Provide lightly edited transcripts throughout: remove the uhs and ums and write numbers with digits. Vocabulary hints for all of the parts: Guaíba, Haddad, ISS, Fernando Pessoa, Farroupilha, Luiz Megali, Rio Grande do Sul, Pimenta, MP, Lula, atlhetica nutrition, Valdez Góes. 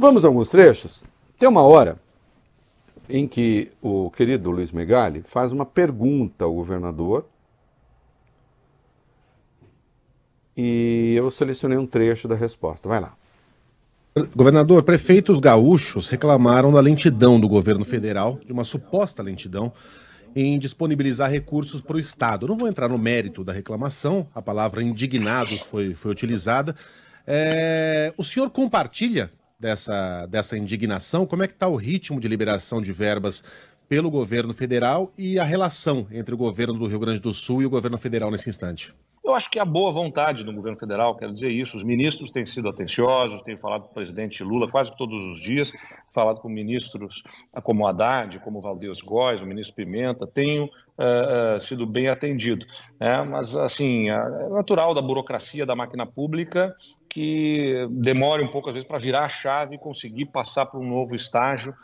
Vamos a alguns trechos. Tem uma hora em que o querido Luiz Megali faz uma pergunta ao governador e eu selecionei um trecho da resposta. Vai lá. Governador, prefeitos gaúchos reclamaram da lentidão do governo federal, de uma suposta lentidão, em disponibilizar recursos para o Estado. Não vou entrar no mérito da reclamação, a palavra indignados foi utilizada. O senhor compartilha dessa indignação? Como é que está o ritmo de liberação de verbas pelo governo federal e a relação entre o governo do Rio Grande do Sul e o governo federal nesse instante? Eu acho que a boa vontade do governo federal, quero dizer isso, os ministros têm sido atenciosos, têm falado com o presidente Lula quase todos os dias, falado com ministros como Haddad, como Valdez Góes, o ministro Pimenta, tenho sido bem atendido. Né? Mas, assim, é natural da burocracia, da máquina pública, que demore um pouco, às vezes, para virar a chave e conseguir passar para um novo estágio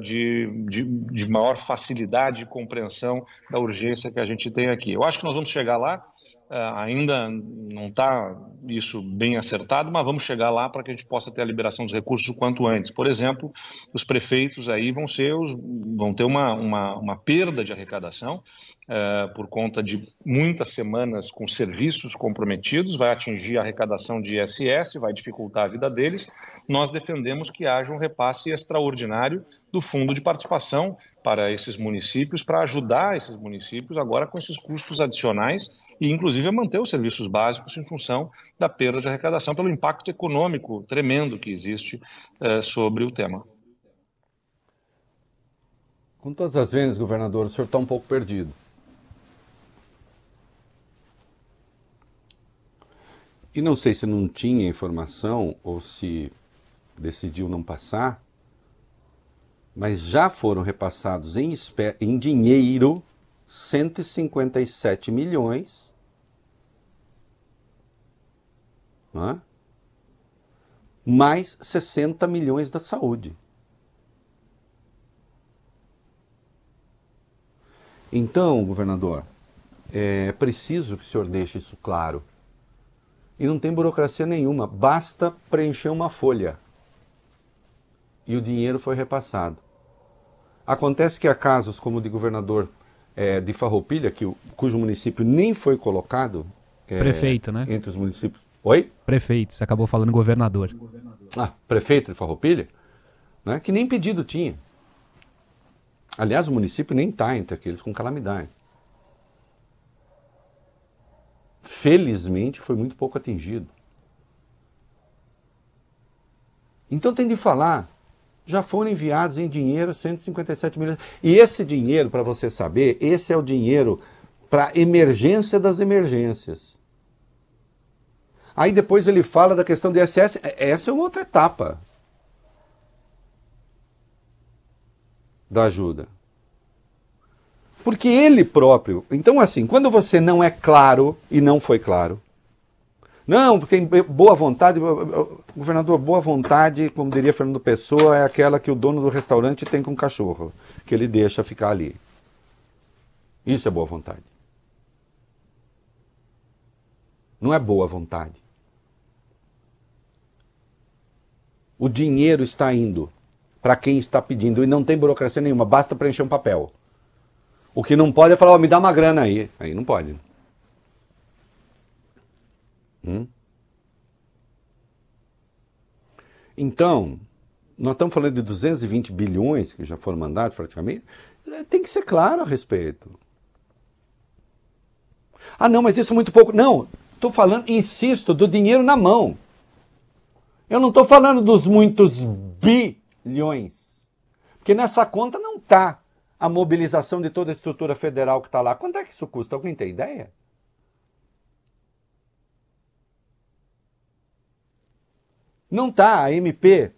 de maior facilidade e compreensão da urgência que a gente tem aqui. Eu acho que nós vamos chegar lá. Ainda não está isso bem acertado, mas vamos chegar lá para que a gente possa ter a liberação dos recursos o quanto antes. Por exemplo, os prefeitos aí vão ter uma perda de arrecadação por conta de muitas semanas com serviços comprometidos, vai atingir a arrecadação de ISS, vai dificultar a vida deles. Nós defendemos que haja um repasse extraordinário do fundo de participação para esses municípios, para ajudar esses municípios agora com esses custos adicionais e, inclusive, a manter os serviços básicos em função da perda de arrecadação pelo impacto econômico tremendo que existe sobre o tema. Com todas as vênias, governador, o senhor está um pouco perdido. E não sei se não tinha informação ou se decidiu não passar, mas já foram repassados em dinheiro 157 milhões, não é? Mais 60 milhões da saúde. Então, governador, é preciso que o senhor deixe isso claro. E não tem burocracia nenhuma, basta preencher uma folha. E o dinheiro foi repassado. Acontece que há casos como o de governador de Farroupilha, cujo município nem foi colocado... prefeito, né? Entre os municípios... Oi? Prefeito, você acabou falando governador. Ah, prefeito de Farroupilha, né, que nem pedido tinha. Aliás, o município nem está entre aqueles com calamidade. Felizmente, foi muito pouco atingido. Então tem de falar... Já foram enviados em dinheiro 157 milhões. E esse dinheiro, para você saber, esse é o dinheiro para emergência das emergências. Aí depois ele fala da questão do ISS. Essa é uma outra etapa da ajuda. Porque ele próprio... Então, assim, quando você não é claro, e não foi claro... Não, porque boa vontade, governador, boa vontade, como diria Fernando Pessoa, é aquela que o dono do restaurante tem com o cachorro, que ele deixa ficar ali. Isso é boa vontade. Não é boa vontade. O dinheiro está indo para quem está pedindo e não tem burocracia nenhuma, basta preencher um papel. O que não pode é falar, me dá uma grana aí. Aí não pode. Então, nós estamos falando de 220 bilhões que já foram mandados praticamente, tem que ser claro a respeito. Ah não, mas isso é muito pouco. Não, estou falando, insisto, do dinheiro na mão. Eu não estou falando dos muitos bilhões, porque nessa conta não está a mobilização de toda a estrutura federal que está lá. Quanto é que isso custa? Alguém tem ideia? Não está a MP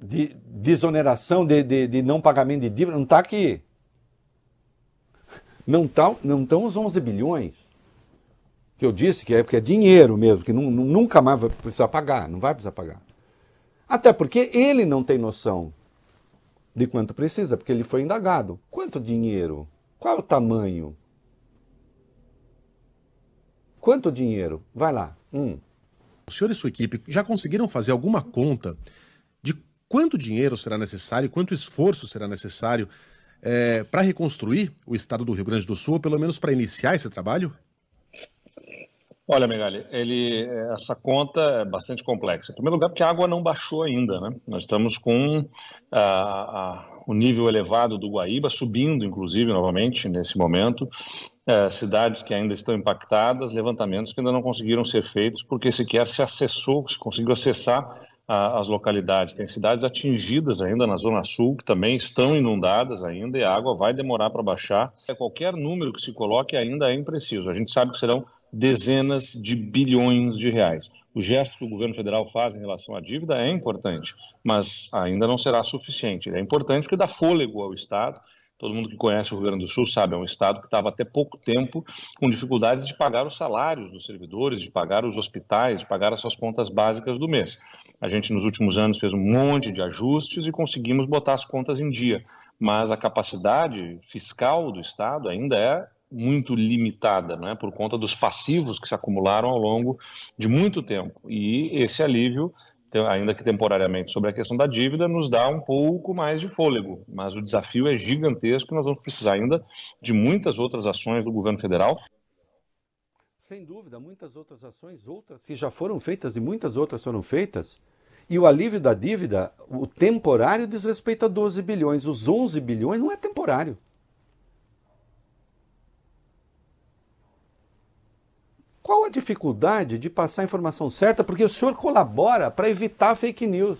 de desoneração, de não pagamento de dívida, não está aqui. Não estão os 11 bilhões, que eu disse que é porque é dinheiro mesmo, que nunca mais vai precisar pagar, não vai precisar pagar. Até porque ele não tem noção de quanto precisa, porque ele foi indagado. Quanto dinheiro? Qual é o tamanho? Quanto dinheiro? Vai lá. O senhor e sua equipe já conseguiram fazer alguma conta de quanto dinheiro será necessário, quanto esforço será necessário para reconstruir o estado do Rio Grande do Sul, ou pelo menos para iniciar esse trabalho? Olha, Megali, essa conta é bastante complexa. Em primeiro lugar, porque a água não baixou ainda, né? Nós estamos com o nível elevado do Guaíba subindo, inclusive, novamente, nesse momento. Cidades que ainda estão impactadas, levantamentos que ainda não conseguiram ser feitos, porque sequer se conseguiu acessar as localidades. Tem cidades atingidas ainda na Zona Sul, que também estão inundadas ainda, e a água vai demorar para baixar. Qualquer número que se coloque ainda é impreciso. A gente sabe que serão dezenas de bilhões de reais. O gesto que o governo federal faz em relação à dívida é importante, mas ainda não será suficiente. É importante porque dá fôlego ao Estado. Todo mundo que conhece o Rio Grande do Sul sabe, é um estado que estava até pouco tempo com dificuldades de pagar os salários dos servidores, de pagar os hospitais, de pagar as suas contas básicas do mês. A gente, nos últimos anos, fez um monte de ajustes e conseguimos botar as contas em dia, mas a capacidade fiscal do estado ainda é muito limitada, né, por conta dos passivos que se acumularam ao longo de muito tempo. E esse alívio, ainda que temporariamente, sobre a questão da dívida, nos dá um pouco mais de fôlego, mas o desafio é gigantesco e nós vamos precisar ainda de muitas outras ações do governo federal. Sem dúvida, muitas outras ações, outras que já foram feitas e muitas outras foram feitas. E o alívio da dívida, o temporário, diz respeito a 12 bilhões. Os 11 bilhões não é temporário. Qual a dificuldade de passar a informação certa? Porque o senhor colabora para evitar fake news.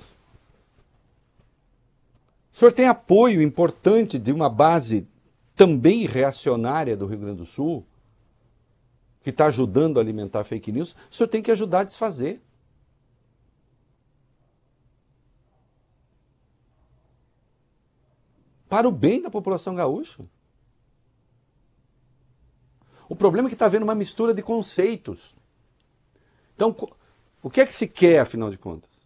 O senhor tem apoio importante de uma base também reacionária do Rio Grande do Sul, que está ajudando a alimentar fake news. O senhor tem que ajudar a desfazer. Para o bem da população gaúcha. O problema é que está havendo uma mistura de conceitos. Então, o que é que se quer, afinal de contas?